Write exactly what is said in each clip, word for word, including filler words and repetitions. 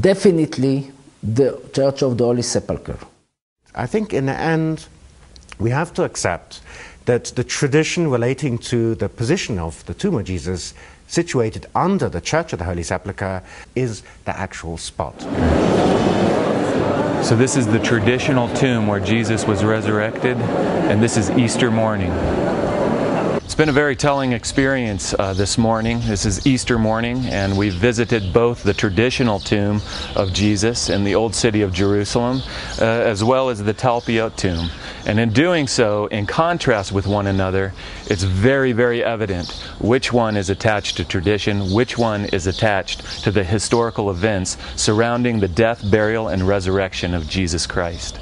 definitely the Church of the Holy Sepulchre. I think in the end, we have to accept that the tradition relating to the position of the tomb of Jesus situated under the Church of the Holy Sepulchre is the actual spot. So this is the traditional tomb where Jesus was resurrected, and this is Easter morning. It's been a very telling experience uh, this morning. This is Easter morning, and we visited both the traditional tomb of Jesus in the old city of Jerusalem, uh, as well as the Talpiot tomb. And in doing so, in contrast with one another, it's very, very evident which one is attached to tradition, which one is attached to the historical events surrounding the death, burial, and resurrection of Jesus Christ.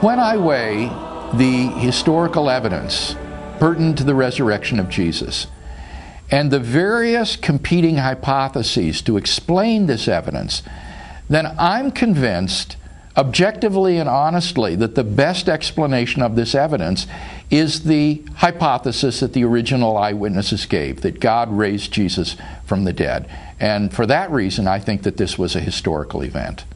When I weigh the historical evidence pertinent to the resurrection of Jesus and the various competing hypotheses to explain this evidence, then I'm convinced, objectively and honestly, that the best explanation of this evidence is the hypothesis that the original eyewitnesses gave, that God raised Jesus from the dead. And for that reason, I think that this was a historical event.